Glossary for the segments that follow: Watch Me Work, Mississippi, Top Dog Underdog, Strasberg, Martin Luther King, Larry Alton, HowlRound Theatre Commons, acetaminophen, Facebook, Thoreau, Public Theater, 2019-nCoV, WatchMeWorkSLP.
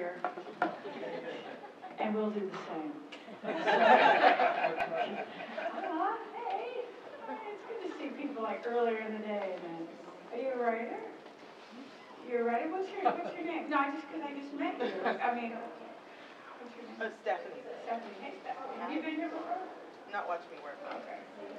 here, and we'll do the same. Aw, hey. It's good to see people like earlier in the day. Man. Are you a writer? You're a writer? What's your name? No, I just met you. I mean, what's your name? Oh, Stephanie. Stephanie. Hey, Stephanie. Have you been here before? Not Watch Me Work. Okay.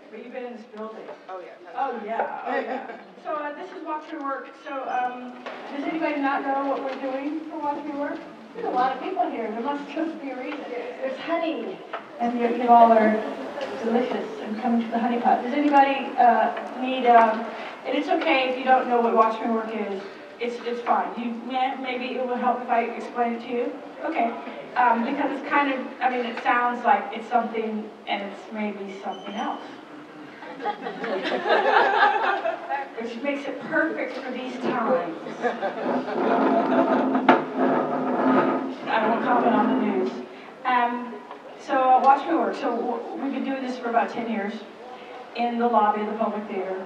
But you've been in this building. Oh, yeah. Oh, yeah. So this is Watch Me Work. So does anybody not know what we're doing for Watch Me Work? There's a lot of people here. There must just be a reason. There's honey. And you all are delicious and coming to the honey pot. Does anybody need... and it's okay if you don't know what Watch Me Work is. It's fine. Maybe it will help if I explain it to you. Okay. Because it's kind of... I mean, it sounds like it's something and it's maybe something else. Which makes it perfect for these times. I won't comment on the news. So Watch Me Work. So we've been doing this for about 10 years in the lobby of the Public Theater.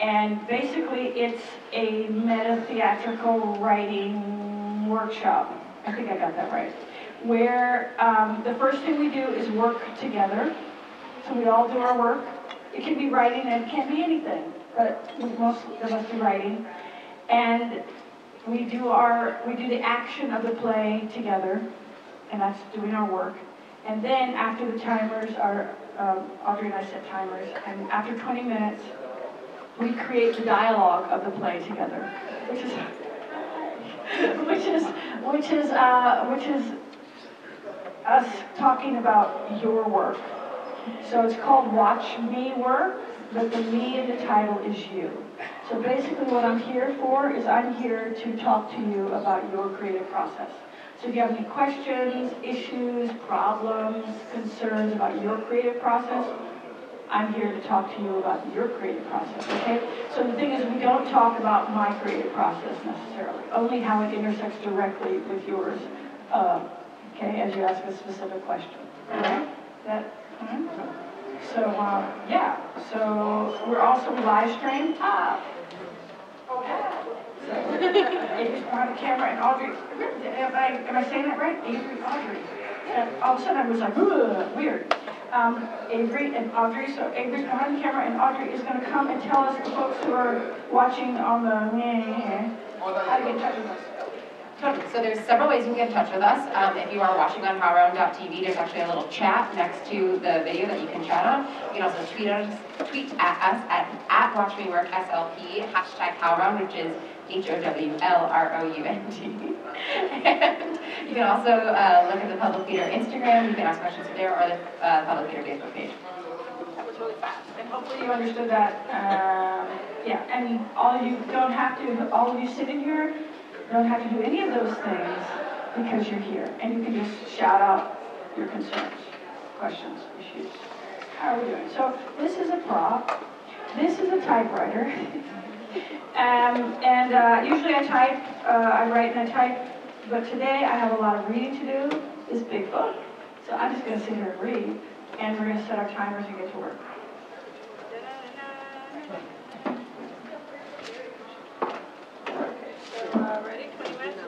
And basically it's a meta-theatrical writing workshop. I think I got that right. Where the first thing we do is work together. So we all do our work. It can be writing and it can be anything. But most of us do writing. And we do the action of the play together, and that's doing our work. And then after the timers are, Audrey and I set timers, and after 20 minutes, we create the dialogue of the play together, which is us talking about your work. So it's called Watch Me Work, but the me in the title is you. So basically what I'm here for is I'm here to talk to you about your creative process. So if you have any questions, issues, problems, concerns about your creative process, I'm here to talk to you about your creative process, okay? So the thing is, we don't talk about my creative process necessarily, only how it intersects directly with yours, okay, as you ask a specific question, all right? So, yeah, so we're also live streamed. So, Adri's behind the camera and Audrey, am I saying that right? Avery, Audrey. And all of a sudden I was like, ugh, weird. Avery and Audrey, so Avery's behind the camera and Audrey is going to come and tell us, the folks who are watching on the, how to get in touch with us. So there's several ways you can get in touch with us. If you are watching on HowlRound.tv, there's actually a little chat next to the video that you can chat on. You can also tweet at us at WatchMeWorkSLP, hashtag HowlRound, which is HOWLROUND. And you can also look at the Public Theater Instagram. You can ask questions there, or the Public Theater Facebook page. That was really fast. And hopefully you understood that. Yeah, and all of you don't have to, all of you sitting here, you don't have to do any of those things because you're here. And you can just shout out your concerns, questions, issues. How are we doing? So this is a prop. This is a typewriter. Usually I type, I write and I type. But today I have a lot of reading to do. This big book. So I'm just going to sit here and read. And we're going to set our timers and get to work. Ready? 20 minutes?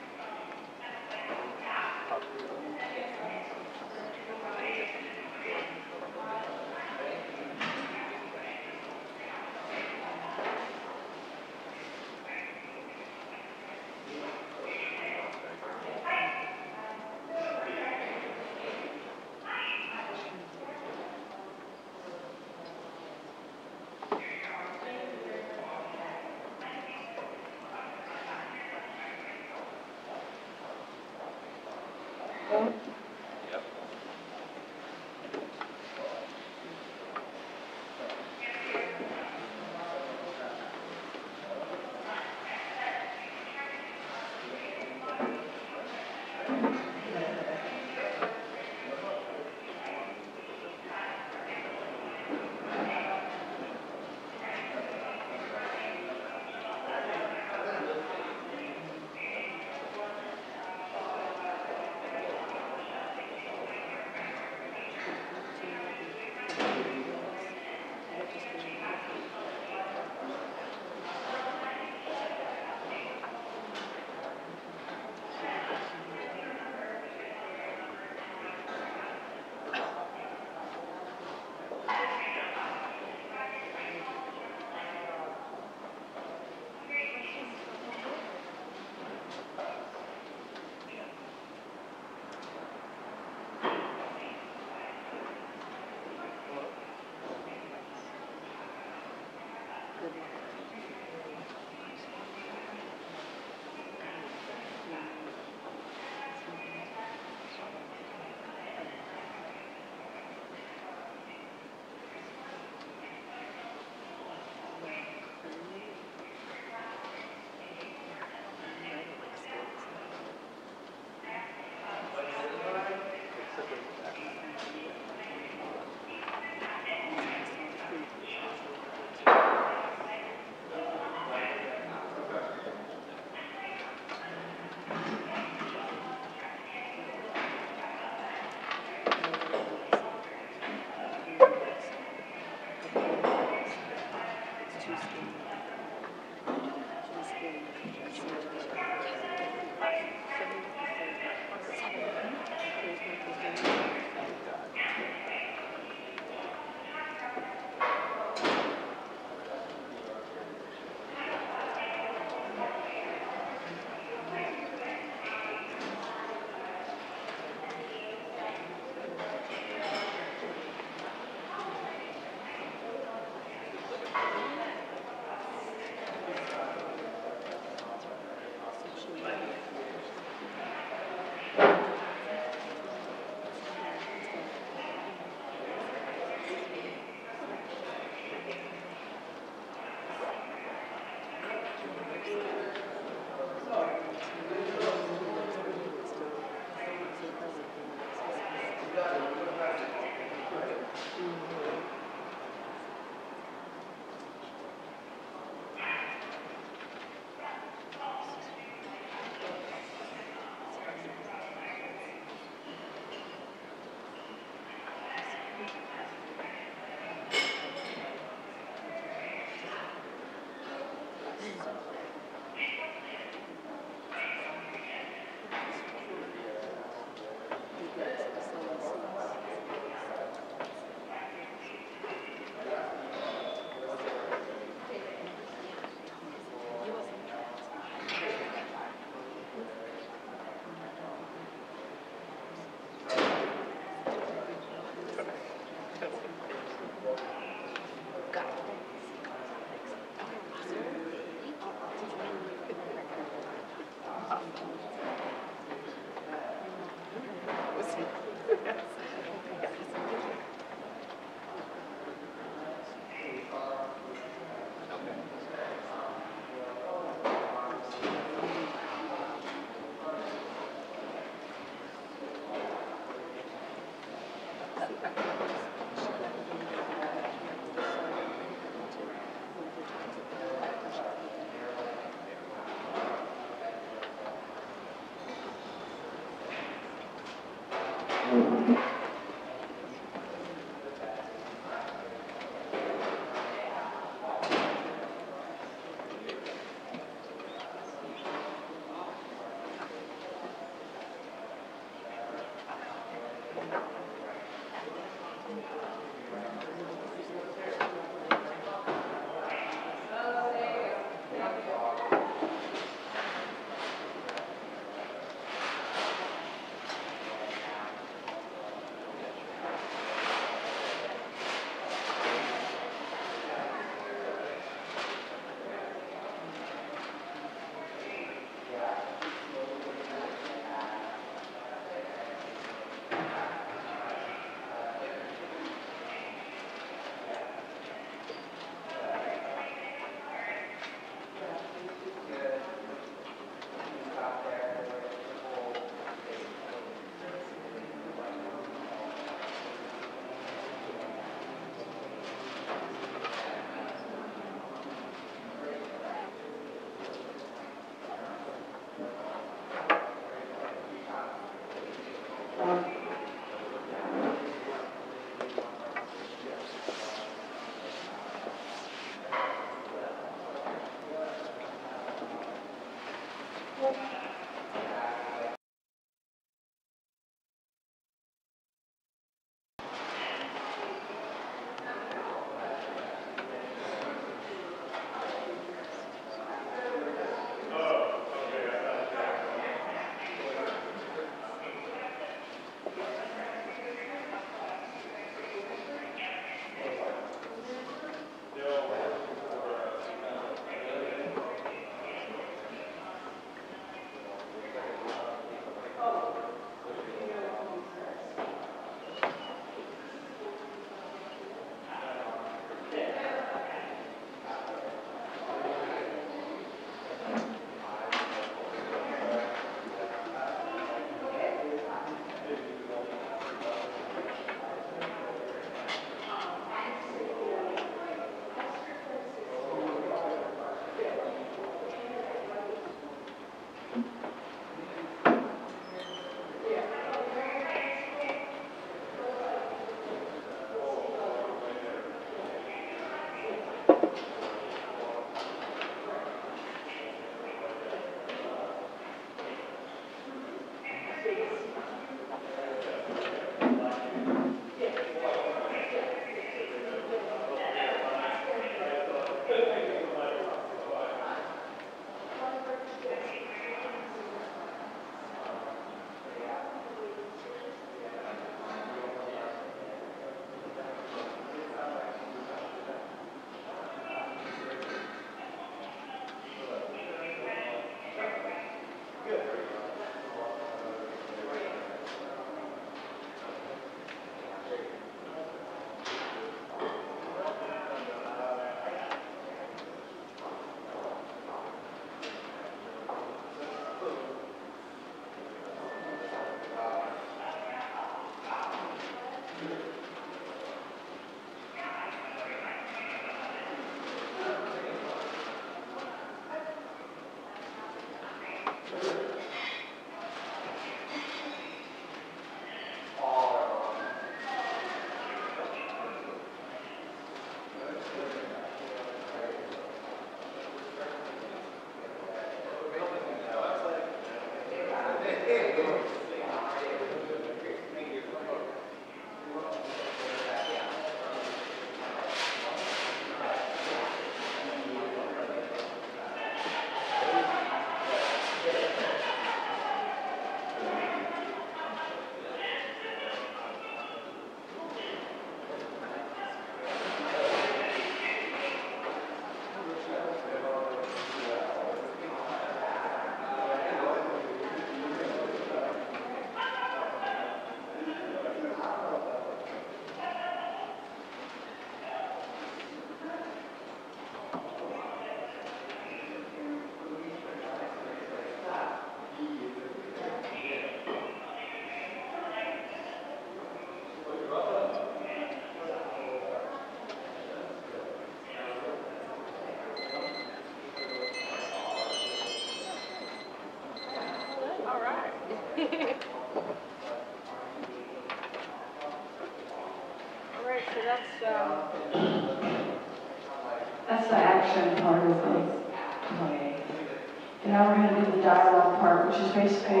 now we're going to do the dialogue part, which is basically,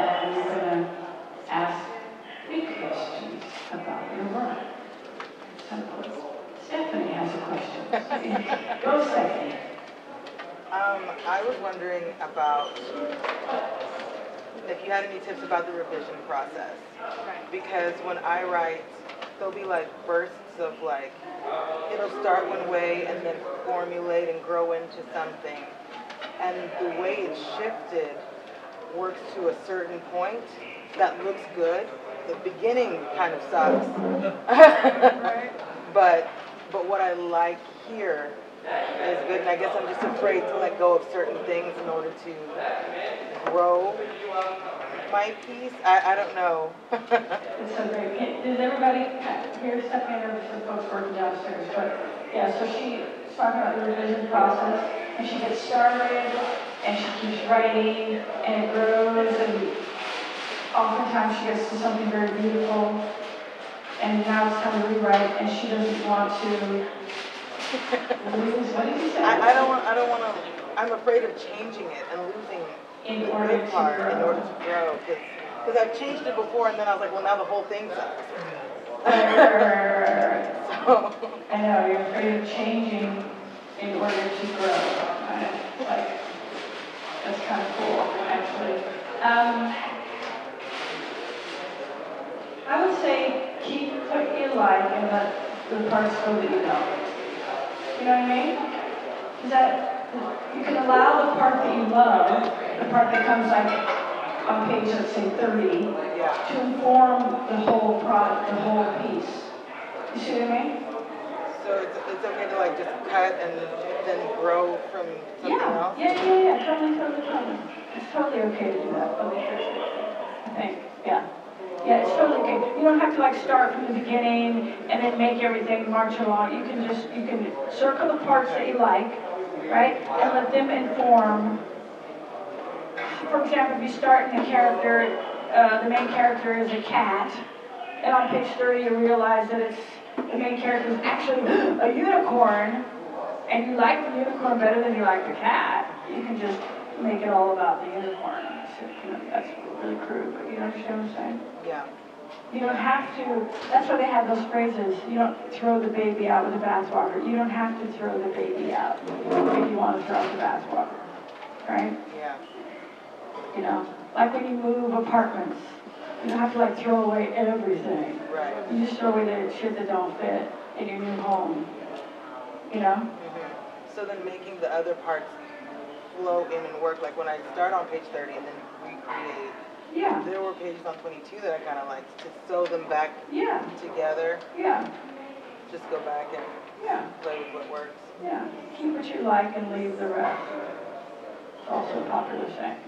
and we're going to ask big questions about your work. Simple. Stephanie has a question. Go, Stephanie. I was wondering about if you had any tips about the revision process. Because when I write, there'll be like bursts of like, it'll start one way and then formulate and grow into something. And the way it's shifted works to a certain point that looks good. The beginning kind of sucks. But what I like here is good, and I guess I'm just afraid to let go of certain things in order to grow my piece. I don't know. Does everybody hear Stephanie? I know there's some folks working downstairs, but yeah, so she's talking about the revision process. And she gets started, and she keeps writing, and it grows, and oftentimes she gets to something very beautiful, and now it's time to rewrite, and she doesn't want to lose. What did you say? I don't want to, I'm afraid of changing it and losing in order to grow, because I've changed it before, and then I was like, well, now the whole thing sucks. So. I know, you're afraid of changing in order to grow, like, that's kind of cool, actually. I would say keep what you like and let the parts go that you don't. You know what I mean? Is that you can allow the part that you love, the part that comes like on page, let's say 30, to inform the whole product, the whole piece. You see what I mean? So it's okay to like just cut and then grow from something else? Yeah, totally. It's totally okay to do that, I think, Yeah, it's totally okay. You don't have to like start from the beginning and then make everything march along. You can circle the parts that you like, right? And let them inform. For example, if you start in the character, the main character is a cat, and on page 30 you realize that the main character is actually a unicorn, and you like the unicorn better than you like the cat, you can just make it all about the unicorn. So, you know, that's really crude, but you understand what I'm saying? Yeah. You don't have to, that's why they have those phrases, you don't throw the baby out with the bathwater. You don't have to throw the baby out if you want to throw out the bathwater, right? Yeah. You know, like when you move apartments, you don't have to like throw away everything. Right. You just throw away the shit that don't fit in your new home. You know? Mm-hmm. So then making the other parts flow in and work. Like when I start on page 30 and then recreate. Yeah. There were pages on 22 that I kind of liked to sew them back together. Yeah. Just go back and play with what works. Yeah. Keep what you like and leave the rest. It's also a popular saying.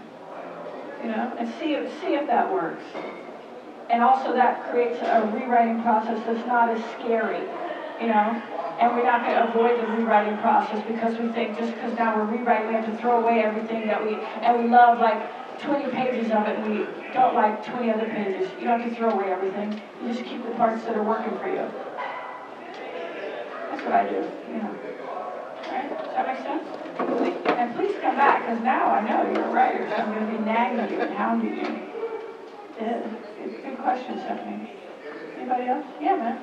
You know? And see if that works. And also that creates a rewriting process that's not as scary, you know? And we're not going to avoid the rewriting process because we think just because now we're rewriting, we have to throw away everything that we love like 20 pages of it and we don't like 20 other pages. You don't have to throw away everything. You just keep the parts that are working for you. That's what I do, you know. All right, does that make sense? And please come back because now I know you're a writer, so I'm going to be nagging you and hounding you. Good question, Stephanie. Anybody else? Yeah, man.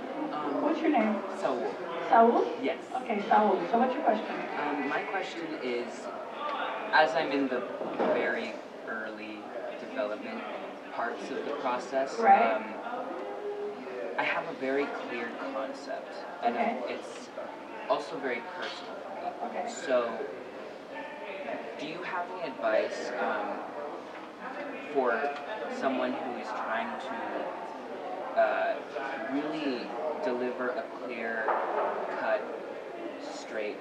What's your name? Saul. Saul? Yes. Okay, Saul. So what's your question? My question is, as I'm in the very early development parts of the process, right. I have a very clear concept, and it's also very personal for me. Okay. So, do you have any advice for someone who is trying to really deliver a clear cut, straight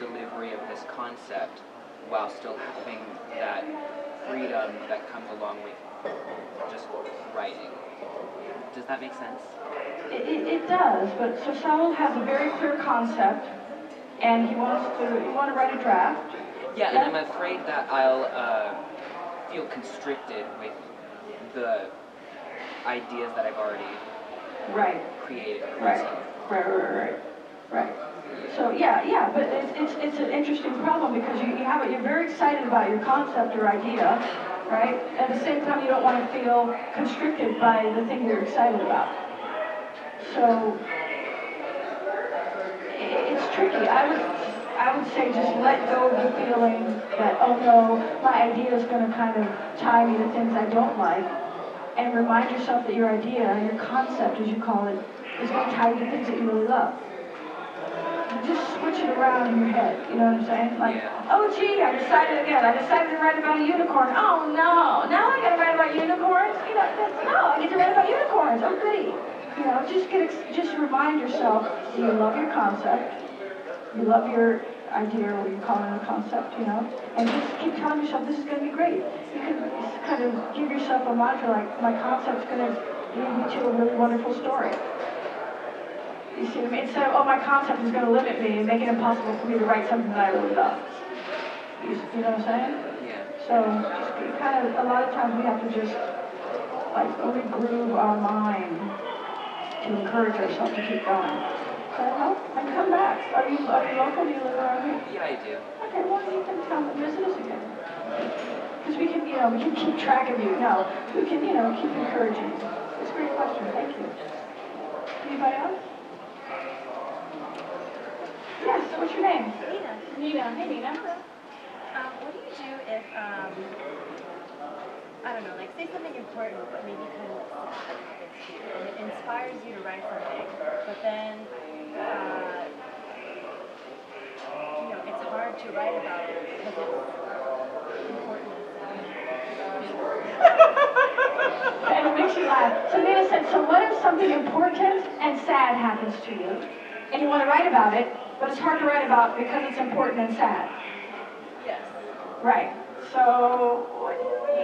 delivery of this concept while still having that freedom that comes along with just writing? Does that make sense? It does, but so Saul has a very clear concept and you want to write a draft. Yeah, and I'm afraid that I'll feel constricted with the ideas that I've already created. Right. So yeah, but it's an interesting problem because you're very excited about your concept or idea, right? At the same time, you don't want to feel constricted by the thing you're excited about. So it's tricky. I would say just let go of the feeling that, oh no, my idea is going to kind of tie me to things I don't like, and remind yourself that your idea, your concept as you call it, is going to tie you to things that you really love. Just switch it around in your head, you know what I'm saying? Like, oh gee, I decided to write about a unicorn. Oh no, now I gotta write about unicorns? You know, I get to write about unicorns, oh goody. You know, just remind yourself that you love your concept, you love your idea, or what you're calling a concept, you know, and just keep telling yourself this is going to be great. You can kind of give yourself a mantra like, my concept's going to lead me to a really wonderful story. You see what I mean? Instead of, oh, my concept is going to limit me and make it impossible for me to write something that I really love. You know what I'm saying? Yeah. So just kind of, a lot of times we have to just like really groove our mind to encourage ourselves to keep going. And come back. Are you local? Do you live around here? Yeah, I do. Okay, well, you can come and visit us again. Because we can, you know, we can keep track of you. No, we can, you know, keep encouraging you. It's a great question. Thank you. Anybody else? Yes, what's your name? Nina. Hey, Nina. What do you do if, I don't know, like say something important, but maybe kind of and it inspires you to write something, but then you know, it's hard to write about it because it's important. And it makes you laugh. So Nina said, so what if something important and sad happens to you, and you want to write about it, but it's hard to write about because it's important and sad? Yes. Right. So what do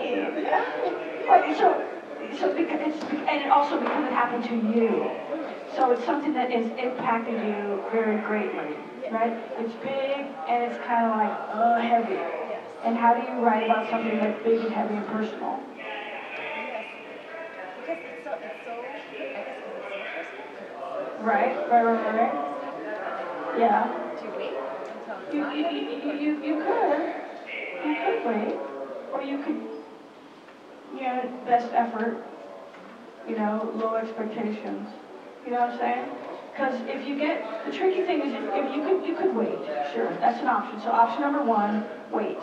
you mean? Like, so because it's, and it also because it happened to you. So it's something that has impacted you very greatly, right? It's big and it's kind of like, heavy. And how do you write about something that's big and heavy and personal? Yes, because it's so I guess it's so personal. Right. Yeah. To wait until you could wait, or you could. You know, best effort, you know, low expectations. You know what I'm saying? Because if you get, the tricky thing is if you could wait, sure, that's an option. So option number one, wait,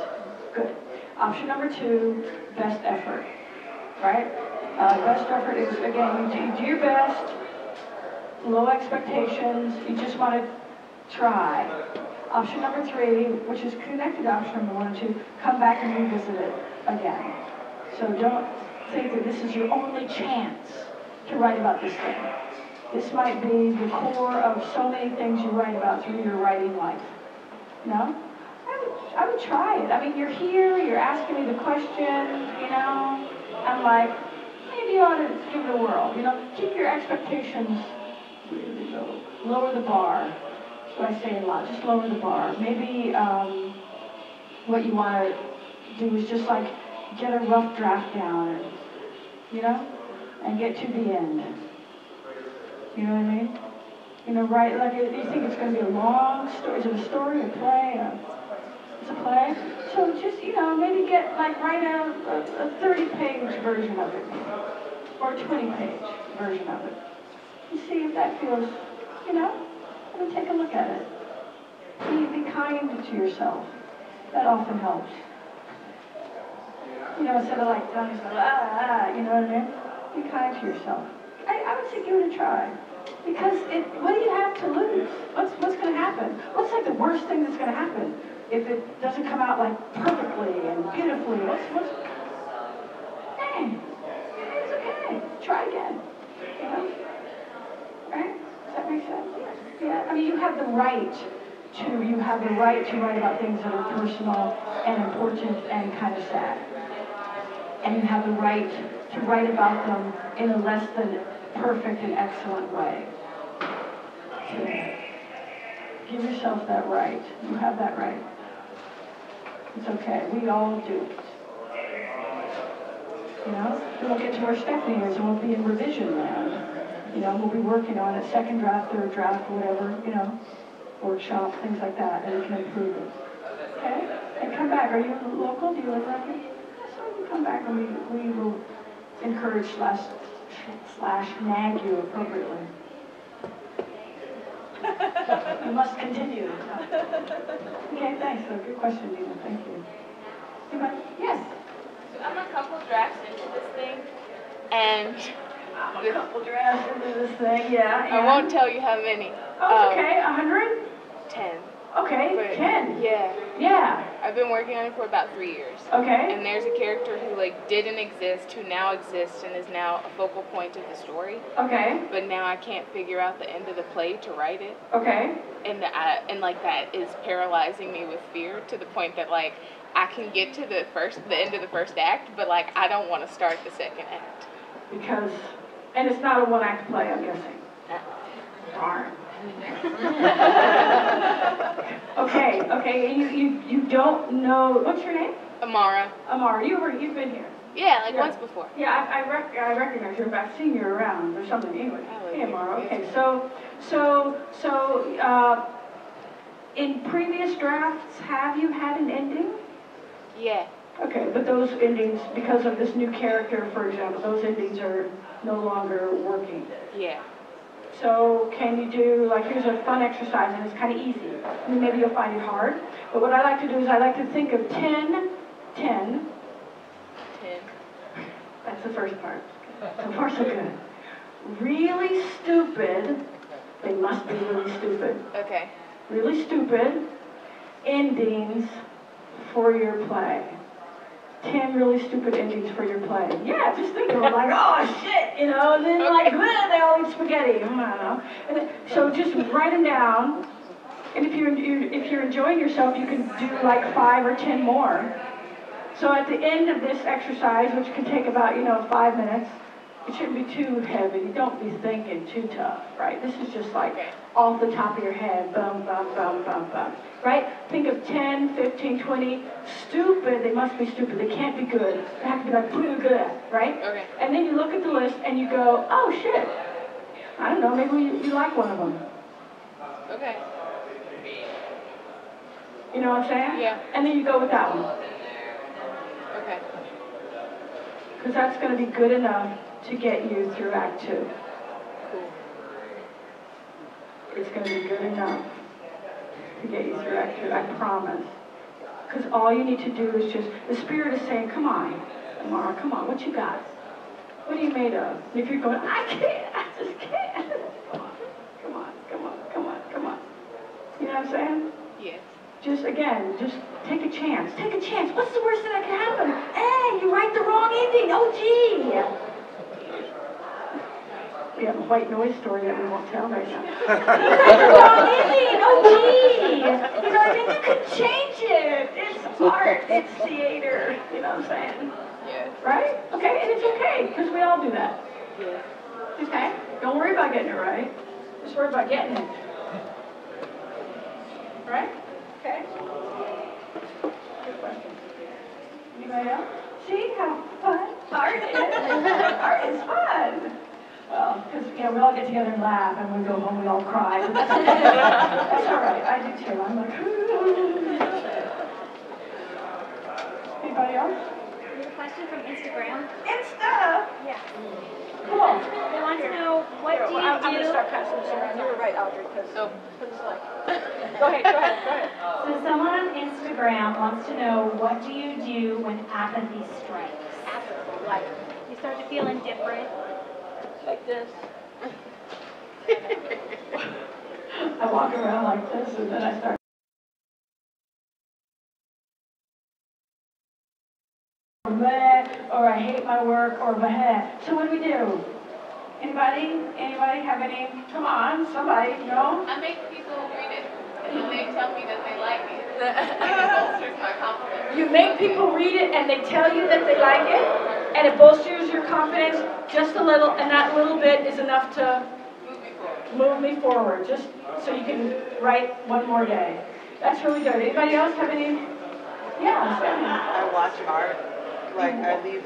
good. Option number two, best effort, right? Best effort is, again, you do your best, low expectations, you just want to try. Option number three, which is connected to option number one and two, come back and revisit it again. So don't think that this is your only chance to write about this thing. This might be the core of so many things you write about through your writing life. No? I would try it. I mean, you're here, you're asking me the question, you know? I'm like, maybe you ought to give it a whirl, you know? Keep your expectations really low. Lower the bar. That's what I say a lot, just lower the bar. Maybe what you want to do is just like, get a rough draft down, you know, and get to the end. You know what I mean? You know, right? Like, you think it's going to be a long story. Is it a story, a play? It's a play. So just, you know, maybe get, like, write a 30-page version of it, or a 20-page version of it, and see if that feels, you know, and then take a look at it. Be kind to yourself. That often helps. You know, instead of like telling yourself, you know what I mean? Be kind to yourself. I would say give it a try. Because what do you have to lose? What's going to happen? What's like the worst thing that's going to happen if it doesn't come out like perfectly and beautifully? Hey, it's okay. Try again. You know? Right? Does that make sense? Yeah. I mean, you have the right to write about things that are personal and important and kind of sad. And you have the right to write about them in a less than perfect and excellent way. Okay. Give yourself that right. You have that right. It's okay. We all do it. You know? We'll get to our stepping years and we'll be in revision land. You know, we'll be working on it, second draft, third draft, whatever, you know. workshop, things like that, and we can improve it. Okay? And come back. Are you local? Do you live around here? So you can come back and we will encourage slash nag you appropriately. You must continue. Okay, thanks. So good question, Dina. Thank you. Anybody? Yes? So I'm a couple drafts into this thing, and... I'm a couple drafts into this thing, yeah. I won't tell you how many. Oh, okay. 100? 10. Okay, but 10. Yeah. Yeah. I've been working on it for about 3 years. Okay. And there's a character who, like, didn't exist, who now exists and is now a focal point of the story. Okay. But now I can't figure out the end of the play to write it. Okay. And, like, that is paralyzing me with fear to the point that, like, I can get to the end of the first act, but, like, I don't want to start the second act. Because, and it's not a one-act play, I'm guessing. Darn. Okay. You don't know. What's your name? Amara. Amara, you've been here. Yeah, like once before. Yeah, I recognize you. I've seen you around or something. Anyway, hey Amara. Okay, so in previous drafts, have you had an ending? Yeah. Okay, but those endings, because of this new character, for example, those endings are no longer working. Yeah. So can you do, like, here's a fun exercise, and it's kind of easy. I mean, maybe you'll find it hard. But what I like to do is I like to think of 10. 10. That's the first part. So far, so good. Really stupid. They must be really stupid. Okay. Really stupid endings for your play. 10 really stupid endings for your play. Yeah, just think of them, like, oh shit, you know, and then like, they all eat spaghetti, I don't know. And then, so just write them down, and if you're enjoying yourself, you can do like 5 or 10 more. So at the end of this exercise, which can take about, 5 minutes, it shouldn't be too heavy. Don't be thinking too tough, right? This is just like off the top of your head, bum, bum, bum, bum, bum, right? Think of 10, 15, 20, stupid, they must be stupid, they can't be good. They have to be like pretty good at, right? Okay. And then you look at the list and you go, oh shit, I don't know, maybe you like one of them. Okay. You know what I'm saying? Yeah. And then you go with that one. Okay. Because that's going to be good enough to get you through Act 2. Cool. It's going to be good enough to get you through Act 2, I promise. Because all you need to do is just, the Spirit is saying, come on, Amara, come on, what you got? What are you made of? And if you're going, I can't, I just can't. Come on, come on, come on, come on, come on. You know what I'm saying? Yes. Just, again, just take a chance. Take a chance. What's the worst that can happen? Hey, you write the wrong ending. Oh, gee. We have a white noise story that we won't tell right now. You know, I mean, you could change it. It's art. It's theater. You know what I'm saying? Yeah. Right? Okay, and it's okay, because we all do that. Yeah. Okay? Don't worry about getting it right. Just worry about getting it. Right? Okay. Good question. Anybody else? See how fun art is? Art is fun. Well, because we all get together and laugh, and we go home, we all cry. That's all right. I do too. I'm like, anybody else? A question from Instagram. Insta. Yeah. Cool. They want to know what do you do? I'm gonna start passing this around. You were right, Audrey. Go ahead. Go ahead. So someone on Instagram wants to know what do you do when apathy strikes? Apathy. Like you start to feel indifferent. Like this. I walk around like this, and then I start. Or I hate my work, or bleh. So what do we do? Anybody have any? Come on, somebody. No. I make people read it, and then they tell me that they like it. It bolsters my confidence. You make people read it, and they tell you that they like it. And it bolsters your confidence just a little, and that little bit is enough to move me forward, just so you can write one more day. That's really good. Anybody else have any? Yeah. I watch art. Like, I leave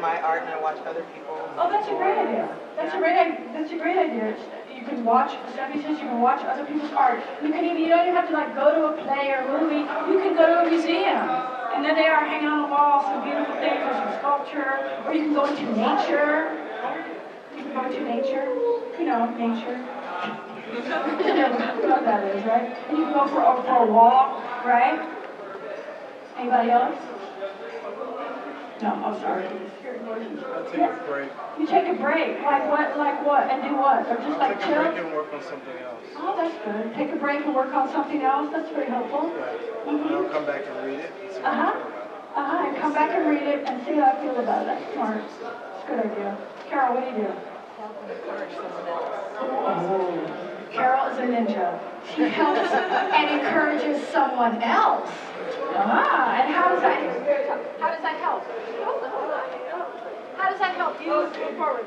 my art and I watch other people. Oh, that's a great idea. That's a great idea. You can watch services, you can watch other people's art. You can even, you don't even have to like go to a play or a movie, you can go to a museum. And then they are hanging on the wall, some beautiful things, or some sculpture, or you can go into nature. You can go into nature, you know, nature. You know what that is, right? And you can go for a walk, right? Anybody else? No, I'm sorry. Take a break. You take a break, like what, and do what? Or just like chill? Take a break and work on something else. Oh, that's good. Take a break and work on something else, that's very helpful. Right. Mm-hmm. I'll come back and read it. And come back and read it and see how I feel about it. That's smart. That's a good idea. Carol, what do you do? Oh. Carol is a ninja. She helps and encourages someone else. Ah, and how does that help? How does that help you move forward?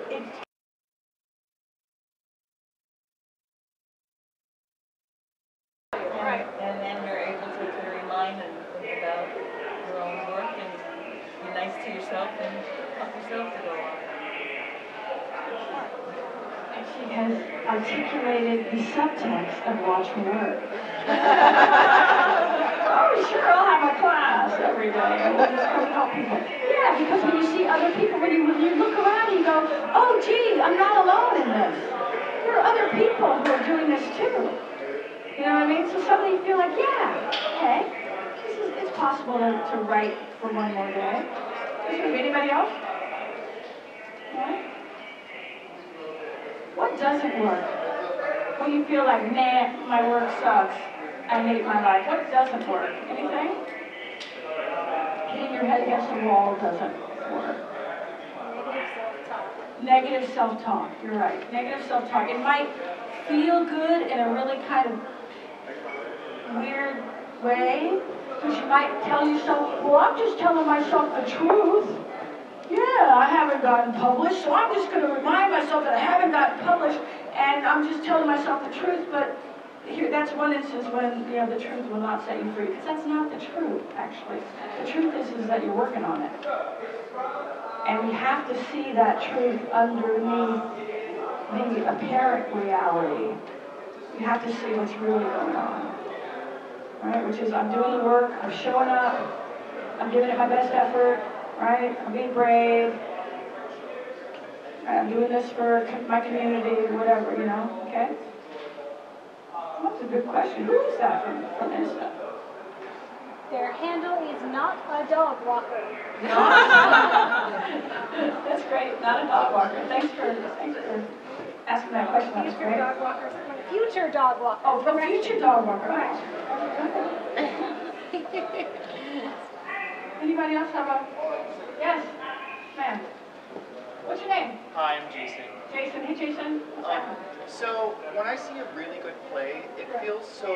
Right. And then you're able to kind of remind and think about your own work and be nice to yourself and help yourself to go on. And she has articulated the subtext of Watch Me Work. Oh, sure, I'll have a class every day. And we'll just come help people. Yeah, because when you see other people, when you look around, you go, oh, gee, I'm not alone in this. There are other people who are doing this too. You know what I mean? So suddenly you feel like, yeah, okay, it's possible to write for one more day. Anybody else? Yeah? What doesn't work? When you feel like, nah, my work sucks. I hate my life. What doesn't work? Anything? Hitting your head against the wall doesn't work. Negative self-talk. You're right. Negative self-talk. It might feel good in a really kind of weird way, because you might tell yourself, well, I'm just telling myself the truth. Yeah, I haven't gotten published, so I'm just going to remind myself that I haven't gotten published, and I'm just telling myself the truth, but here, that's one instance when, you know, the truth will not set you free, because that's not the truth, actually. The truth is that you're working on it. And we have to see that truth underneath the apparent reality. We have to see what's really going on. Right? Which is, I'm doing the work, I'm showing up, I'm giving it my best effort, right? I'm being brave. Right? I'm doing this for my community, whatever, you know, okay? That's a good question. Who is that from Insta? Their handle is not a dog walker. No. That's great. Not a dog walker. Thanks for asking that question. That's great. Dog walker. Future dog walker. Oh, from future dog walker. All right. Anybody else have a? Yes, ma'am. What's your name? Hi, I'm Jason. Jason. Hey, Jason. So when I see a really good play, it feels so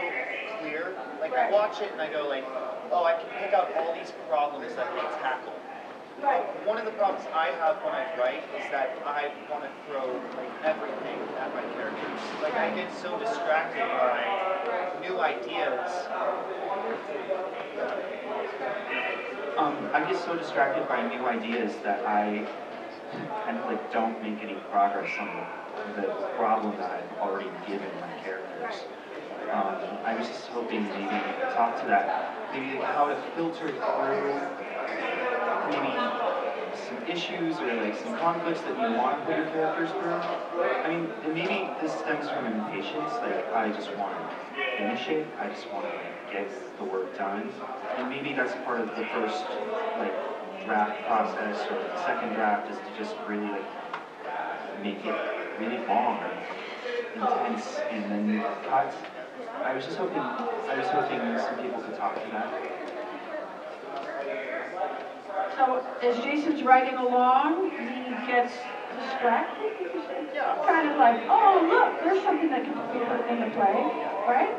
clear. Like I watch it and I go like, oh, I can pick out all these problems that they tackle. Right. One of the problems I have when I write is that I want to throw like everything at my characters. Like I get so distracted by new ideas. I get so distracted by new ideas that I kind of like don't make any progress on the problem that I've already given my characters. I was just hoping maybe we could talk to that, maybe like how to filter through maybe some issues or like some conflicts that you want to put your characters through. I mean, and maybe this stems from impatience, like I just want to finish it, I just want to like, get the work done, and maybe that's part of the first like draft process or the second draft is to just really like make it really long and intense and then cuts. I was hoping some people could talk to that. So as Jason's writing along, he gets distracted. Yeah. Kind of like, oh look, there's something that can be put in the play, right?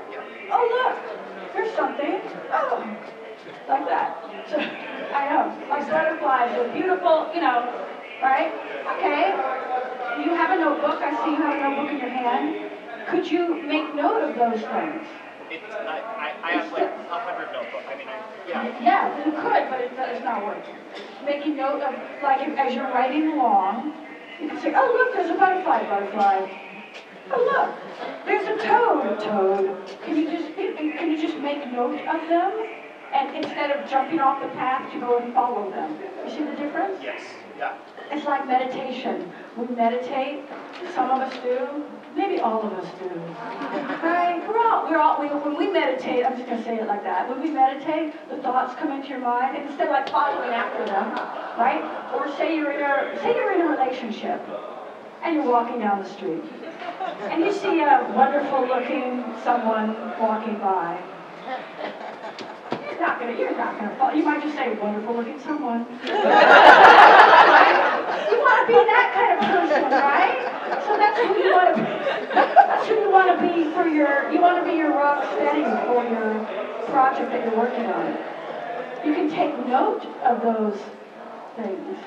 Oh look, there's something. Oh, like that. So I know, like butterflies are beautiful, you know, right? Okay. You have a notebook. I see you have a notebook in your hand. Could you make note of those things? I have like 100 notebooks. I mean, yeah, you could, but it's not working. Making note of, like, as you're writing along, you can say, oh, look, there's a butterfly. Oh, look, there's a toad. Toad, can you just make note of them? And instead of jumping off the path, you go and follow them. You see the difference? Yes. Yeah. It's like meditation. We meditate. Some of us do. Maybe all of us do. Right? When we meditate, I'm just gonna say it like that. When we meditate, the thoughts come into your mind, and instead of like following after them, right? Or say you're in a relationship, and you're walking down the street, and you see a wonderful-looking someone walking by. You're not gonna fall. You might just say, wonderful looking someone. Right? You want to be that kind of person, right? So that's who you want to be. That's who you want to be for your, you want to be your rock setting for your project that you're working on. You can take note of those things,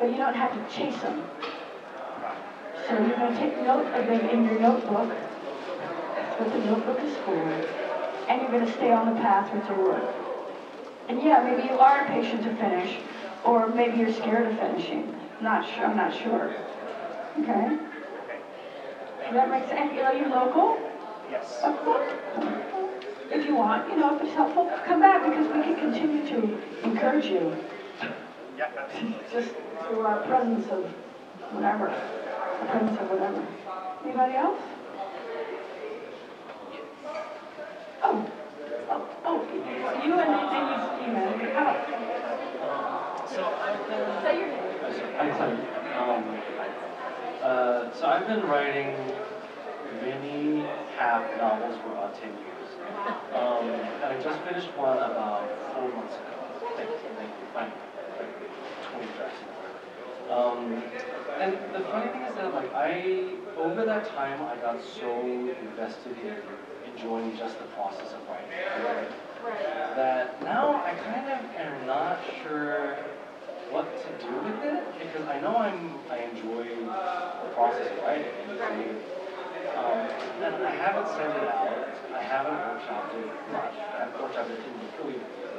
but you don't have to chase them. So you're going to take note of them in your notebook. That's what the notebook is for. And you're going to stay on the path with your work. And yeah, maybe you are impatient to finish, or maybe you're scared of finishing. I'm not sure. Okay? Does that make sense? And are you local? Yes. Of course. If you want, if it's helpful, come back, because we can continue to encourage you. Yeah, absolutely. Just through our presence of whatever. The presence of whatever. Anybody else? Oh, you and then you how? So I've been writing many half novels for about 10 years. And I just finished one about 4 months ago. Like 20 drafts. And the funny thing is that over that time I got so invested in enjoying just the process of writing, right, that now I kind of am not sure what to do with it, because I know I enjoy the process of writing, and I haven't sent it out, I haven't workshopped it much, I've workshopped it in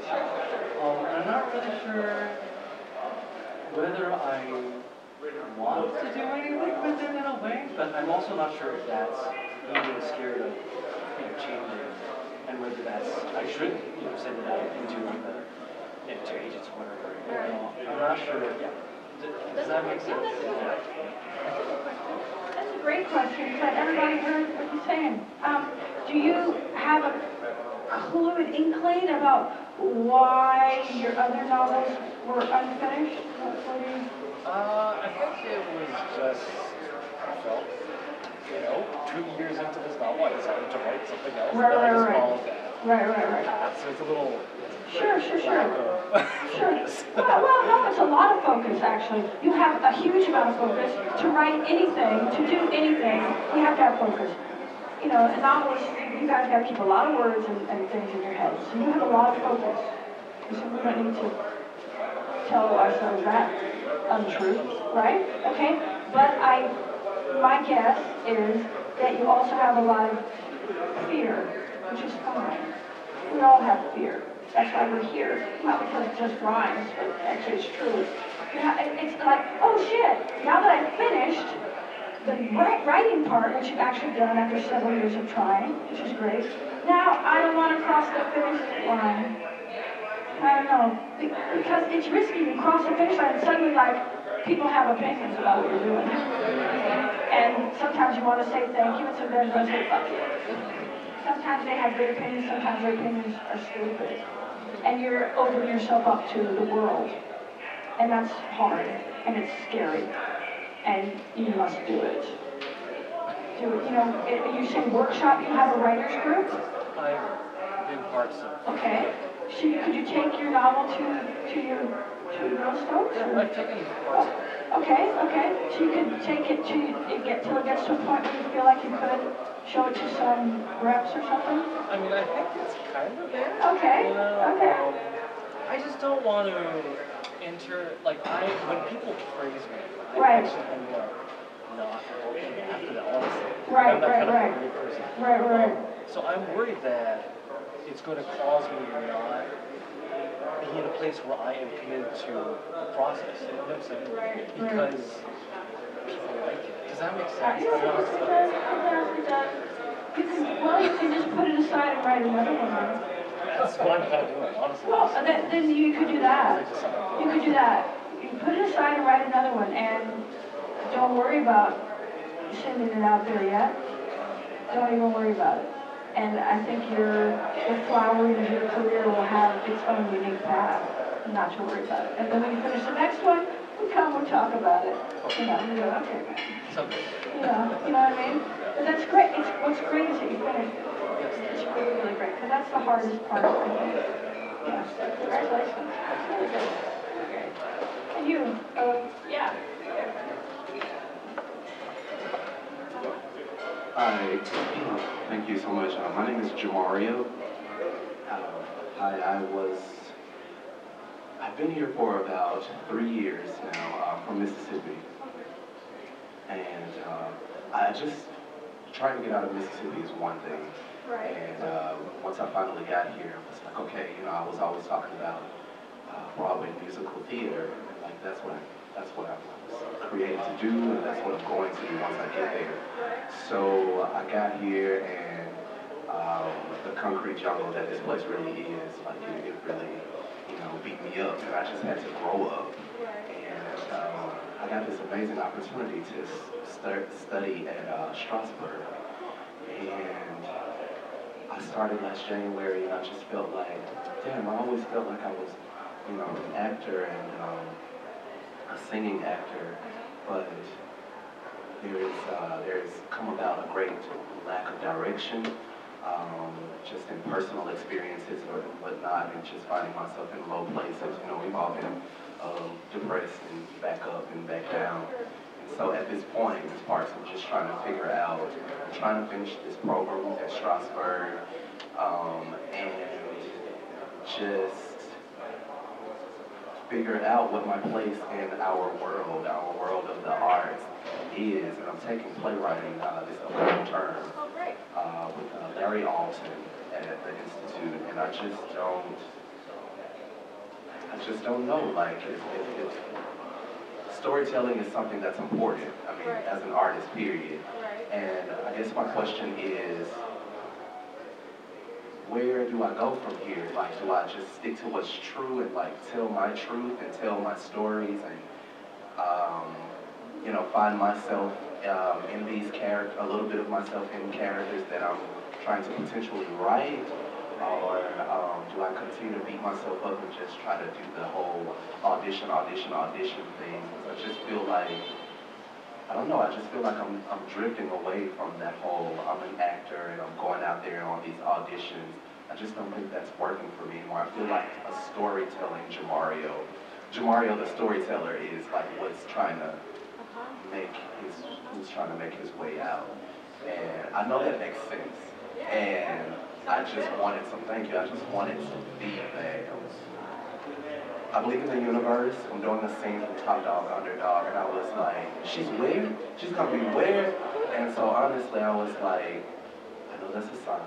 and I'm not really sure whether I want to do anything with it in a way, but I'm also not sure if that's being scared of changing, and whether that's, I should send it out into agents or whatever. I'm not sure. Yeah. Does that make sense? That's a great question, because everybody heard what you're saying. Do you have a clue, an inkling about why your other novels were unfinished? I think it was just, I felt, 2 years into this novel, I decided to write something else. Right. So it's a little... Sure. Well, no, it's a lot of focus, actually. You have a huge amount of focus. To write anything, to do anything, you have to have focus. A novelist, you guys got to keep a lot of words and things in your head. So you have a lot of focus. So we don't need to tell ourselves that untrue, right? Okay, but my guess is that you also have a lot of fear, which is fine. We all have fear. That's why we're here. Not because it just rhymes, but actually it's true. It's like, oh shit, now that I've finished the writing part, which you've actually done after several years of trying, which is great, now I don't want to cross the finish line. I don't know. Because it's risky to cross the finish line and suddenly people have opinions about what you're doing. And sometimes you want to say thank you, and sometimes you want to say fuck you. Sometimes they have good opinions, sometimes their opinions are stupid. And you're opening yourself up to the world. And that's hard, and it's scary. And you must do it. You say workshop, you have a writer's group? I do parts of it. Okay. So could you take your novel to your milestones? Yeah, I've taken parts. Okay. So you could take it till it gets to a point where you feel like you could show it to some reps or something? I mean, I think it's kind of there. Okay, okay. I just don't want to enter, when people praise me, I actually end up not working after that, honestly. Right. So I'm worried that it's going to cause me to not be in a place where I am committed to the process, because people like it. that makes sense. You can just put it aside and write another one. That's one way to do it, honestly. Well, then you could do that. You could do that. You put it aside and write another one, and don't worry about sending it out there yet. Don't even worry about it. And I think the flowering of your career will have its own unique path, not to worry about it. And then when you finish the next one, we'll talk about it. You know, you go, okay, man. You know what I mean? But that's great. What's great is that you finish. It's really, really great, because that's the hardest part of it. Yeah, so congratulations. That's really good. And you, yeah. Hi, thank you so much. My name is Jamario. I've been here for about 3 years now, from Mississippi. And I just, trying to get out of Mississippi is one thing. Right. And once I finally got here, I was like, okay, you know, I was always talking about Broadway musical theater. And, like, that's what I was created to do, and that's what I'm going to do once I get there. So I got here, and the concrete jungle that this place really is, like, it really, you know, beat me up, and I just had to grow up. And I got this amazing opportunity to study at Strasberg, and I started last January, and I just felt like, damn, I always felt like I was, you know, an actor, and a singing actor, but there is come about a great lack of direction, just in personal experiences or whatnot, and just finding myself in low places. You know, we've all been depressed and back up and back down. And so at this point, this part's just trying to figure out, trying to finish this program at Strasberg, and just figure out what my place in our world of the arts is. And I'm taking playwriting this upcoming term with Larry Alton at the Institute, and I just don't know. Like, if storytelling is something that's important, I mean, right, as an artist, period. Right. And I guess my question is, where do I go from here? Like, do I just stick to what's true and, like, tell my truth and tell my stories and, you know, find myself in these characters, a little bit of myself in characters that I'm trying to potentially write? Or do I continue to beat myself up and just try to do the whole audition thing? I just feel like, I don't know, I just feel like I'm drifting away from that whole, I'm an actor and I'm going out there on these auditions. I just don't think that's working for me anymore. I feel like a storytelling Jamario the storyteller is like who's trying to make his way out. And I know that makes sense. And I just wanted some, thank you, I just wanted some feedback. I believe in the universe. I'm doing a scene from Top Dog Underdog, and I was like, she's weird? She's gonna be weird? And so honestly, I was like, I know that's a sign.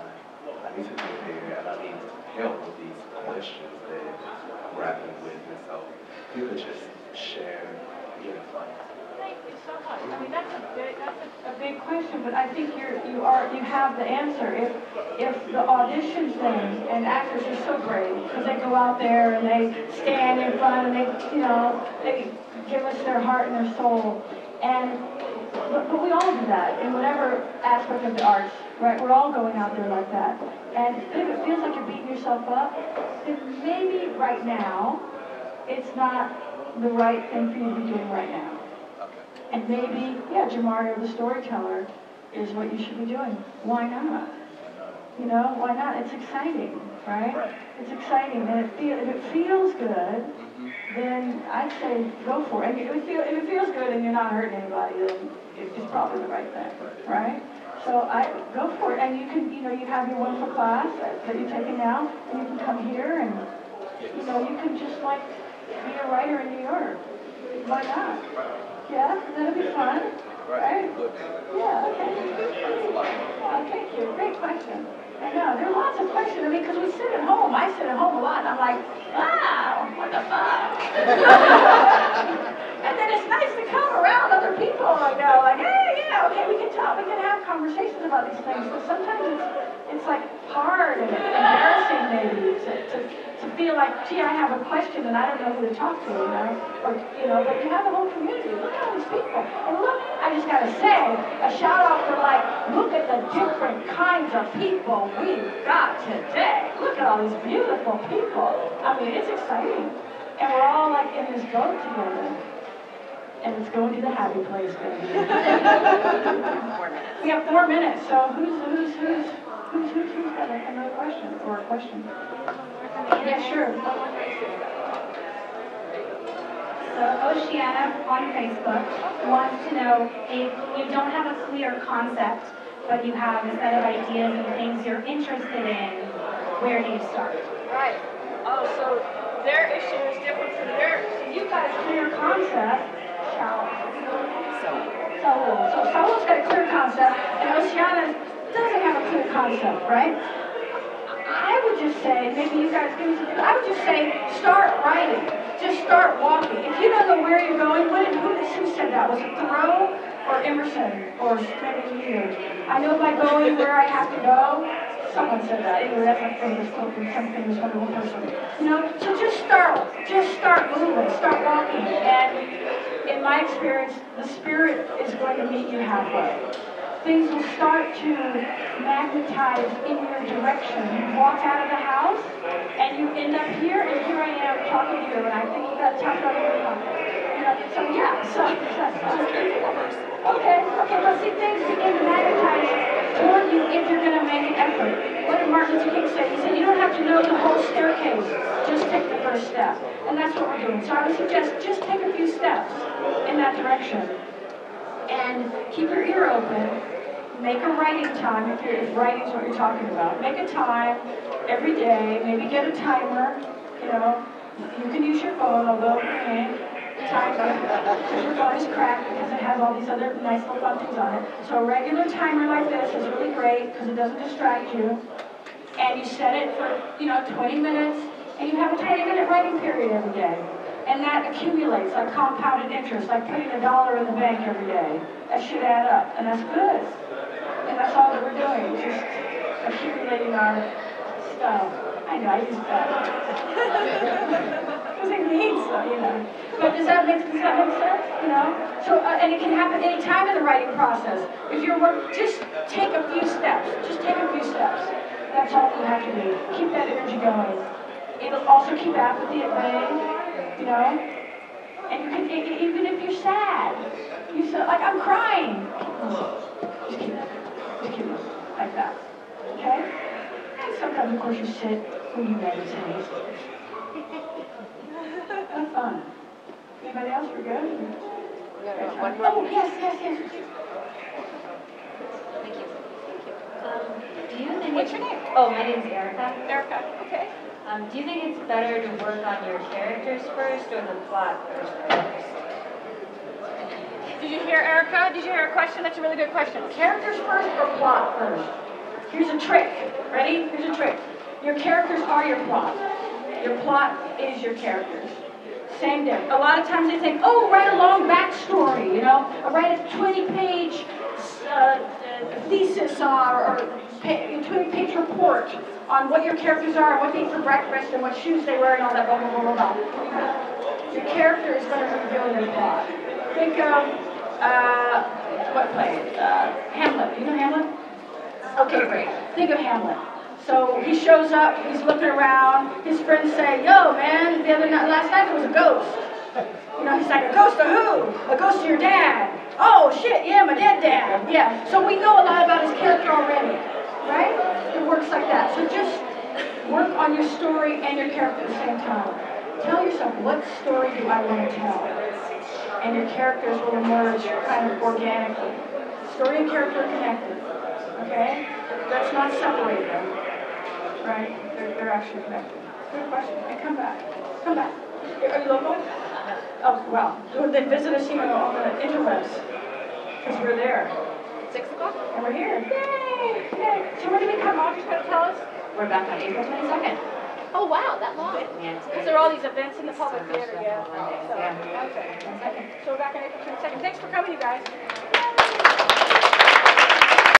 I need to be there, and I need help with these questions that I'm grappling with. And so if you could just share your thoughts. Thank you so much. I mean, that's a big question, but I think you have the answer. If the audition thing, and actors are so great because they go out there and they stand in front and they, you know, they give us their heart and their soul, and but we all do that in whatever aspect of the arts, right? We're all going out there like that, and if it feels like you're beating yourself up, then maybe right now it's not the right thing for you to be doing right now. And maybe, yeah, Jamario the storyteller is what you should be doing. Why not? You know, why not? It's exciting, right? It's exciting, and if it feels good, then I'd say go for it. If it feels good and you're not hurting anybody, then it's probably the right thing, right? So go for it, and you can, you know, you have your wonderful class that you're taking now, and you can come here, and you know, you can just like be a writer in New York. Why not? Yeah, that'll be fun, right? Yeah, okay. Oh, thank you, great question. I know, there are lots of questions, I mean, because we sit at home, I sit at home a lot, and I'm like, wow, what the fuck? And then it's nice to come around other people, like, hey, yeah. conversations about these things, but sometimes it's like hard and embarrassing maybe to feel like, gee, I have a question and I don't know who to talk to, you know, or, you know, but you have a whole community. Look at all these people. And look, I just gotta say, a shout out to, like, look at the different kinds of people we've got today. Look at all these beautiful people. I mean, it's exciting. And we're all, like, in this boat together. And it's going to the happy place, baby. We have 4 minutes, so who's got another question or a question? Yeah, sure. So Oceana on Facebook wants to know if you don't have a clear concept, but you have a set of ideas and things you're interested in, where do you start? Right. Oh, so their issue is different from theirs. So you've got a clear concept. So Saul's got a clear concept, and Oceana doesn't have a clear concept, right? I would just say, maybe you guys give me some. I would just say, start writing. Just start walking. If you don't know where you're going, who said that? Was it Thoreau or Emerson or maybe you? I know by going where I have to go. Someone said that. Anyway, that's not from this book and some famous wonderful person. You know, so just start moving, start walking, and in my experience, the spirit is going to meet you halfway. Things will start to magnetize in your direction. You walk out of the house, and you end up here, and here I am talking to you, and I think that Top Dog Underdog. So yeah, okay, but see, things begin to magnetize toward you if you're going to make an effort. What did Martin Luther King say? He said, you don't have to know the whole staircase, just take the first step. And that's what we're doing. So I would suggest just take a few steps in that direction. And keep your ear open, make a writing time, if writing is what you're talking about. Make a time every day, maybe get a timer, you know. You can use your phone, although your phone is cracked because it has all these other nice little fun things on it. So a regular timer like this is really great because it doesn't distract you. And you set it for, you know, 20 minutes, and you have a 20-minute writing period every day. And that accumulates, like compounded interest, like putting $1 in the bank every day. That should add up, and that's good. And that's all that we're doing, just accumulating our stuff. I know, I use that. It means so, you know. But does that make sense? You know. So and it can happen any time in the writing process. If you're just take a few steps. Just take a few steps. That's all you have to do. Keep that energy going. It'll also keep apathy at bay. You know. And you can even if you're sad, you say like I'm crying. Just keep it like that. Okay. And sometimes of course you sit when you meditate. That's fun. Anybody else? We're good? No, one more. Oh, yes. Thank you. What's your name? Oh, my name's Erica. Erica, okay. Do you think it's better to work on your characters first or the plot first? Did you hear, Erica? Did you hear a question? That's a really good question. Characters first or plot first? Here's a trick. Ready? Here's a trick. Your characters are your plot. Your plot is your characters. Same thing. A lot of times they think, oh, write a long backstory, you know, or write a 20-page thesis or 20-page report on what your characters are, and what they eat for breakfast, and what shoes they wear, and all that blah, blah, blah, blah, blah. Your character is going to reveal your plot. Think of, what play? Hamlet. You know Hamlet? Okay, great. Think of Hamlet. So he shows up, he's looking around, his friends say, yo man, last night there was a ghost. You know, he's like, a ghost of who? A ghost of your dad. Oh shit, yeah, my dead dad. Yeah, so we know a lot about his character already, right? It works like that. So just work on your story and your character at the same time. Tell yourself, what story do I want to tell? And your characters will emerge kind of organically. Story and character are connected, okay? Let's not separate them. Right? They're actually connected. Good question. And come back. Are you local? Oh, well, then visit us here on the interwebs, because we're there. 6 o'clock? And we're here. Yay! So when do we come on? Just going to tell us? We're back on April 22nd. Oh, wow, that long. Because there are all these events in the public theater, yeah. Okay. So we're back on April 22nd. Thanks for coming, you guys.